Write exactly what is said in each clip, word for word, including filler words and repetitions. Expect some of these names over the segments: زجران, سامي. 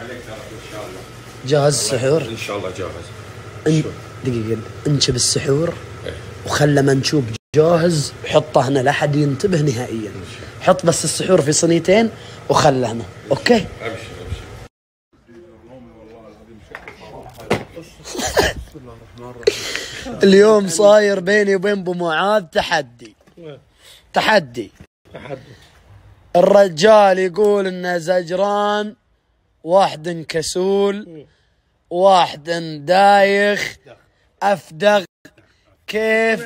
عليك ان شاء الله. جاهز السحور؟ ان شاء الله جاهز. دقيقه انشب السحور وخلى منشوب جاهز، حطه هنا لا حد ينتبه نهائيا. حط بس السحور في صينيتين وخله هنا، اوكي؟ امشي امشي. بسم الله الرحمن الرحيم. اليوم صاير بيني وبين ابو معاذ تحدي. تحدي. تحدي. الرجال يقول ان زجران واحد كسول، واحد دايخ، افدغ. كيف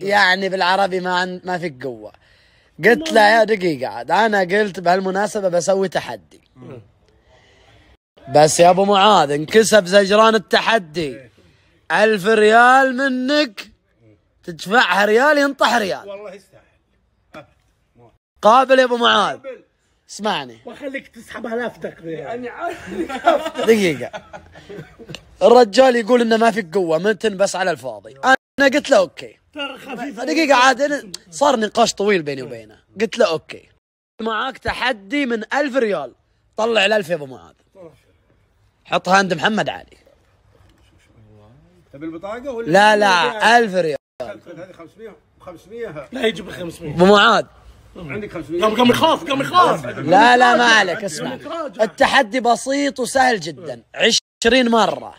يعني بالعربي ما ما في قوه. قلت له يا دقيقه عاد، انا قلت بهالمناسبه بسوي تحدي. بس يا ابو معاذ ان كسب زجران التحدي ألف ريال منك تدفعها، ريال ينطح ريال. والله يستاهل. قابل يا ابو معاذ، اسمعني وخليك تسحبها لافتك يعني. دقيقه الرجال يقول انه ما في قوه، متن بس على الفاضي. انا قلت له اوكي، دقيقه عاد صار نقاش طويل بيني وبينه. قلت له اوكي معاك تحدي من ألف ريال، طلع الألف يا ابو معاذ حطها عند محمد علي. تبي البطاقه ولا لا؟ لا ألف ريال. هذه خمسمية خمسمية. لا يجيب خمسمية ابو معاذ. عندك خمسمية. قام يخاف قام يخاف. لا لا ما عليك، اسمع التحدي بسيط وسهل جدا. عشرين مرة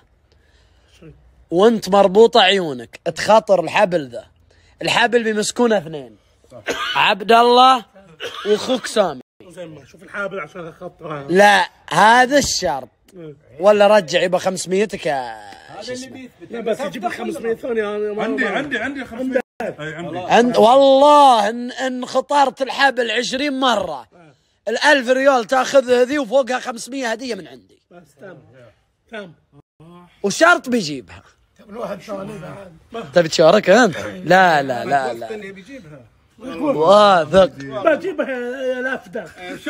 وانت مربوطة عيونك تخاطر الحبل ذا. الحبل بيمسكونه اثنين، عبد الله واخوك سامي. زين ما شوف الحبل عشان اخاطرها. لا هذا الشرط، ولا رجع يبقى خمسميتك. هذا اللي بيثبت. بس يجيب خمسمية ثانية. عندي عندي عندي خمسمية. أن والله إن, إن خطرت الحبل عشرين مرة الألف ريال تأخذ هذي وفوقها خمسمية هدية من عندي. تم وشرط بيجيبها. تبي تشارك أنت؟ لا لا لا لا واثق بجيبها. الأفدخ